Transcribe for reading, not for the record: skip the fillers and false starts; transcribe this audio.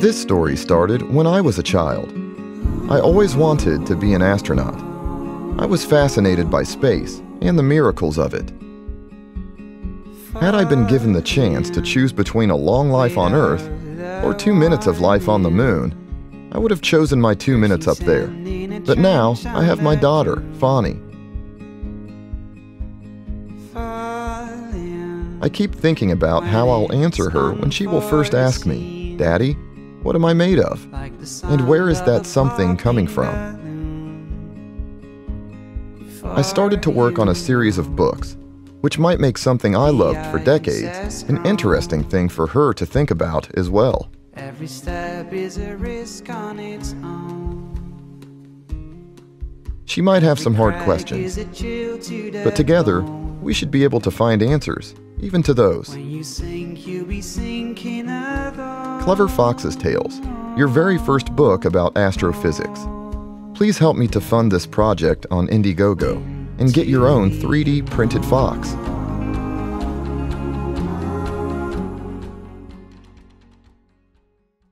This story started when I was a child. I always wanted to be an astronaut. I was fascinated by space and the miracles of it. Had I been given the chance to choose between a long life on Earth or 2 minutes of life on the moon, I would have chosen my 2 minutes up there. But now I have my daughter, Fani. I keep thinking about how I'll answer her when she will first ask me, "Daddy, what am I made of? And where is that something coming from?" I started to work on a series of books, which might make something I loved for decades an interesting thing for her to think about as well. Every step is a risk on its own. She might have some hard questions, but together we should be able to find answers, even to those. Clever Fox's Tales, your very first book about astrophysics. Please help me to fund this project on Indiegogo and get your own 3D printed fox.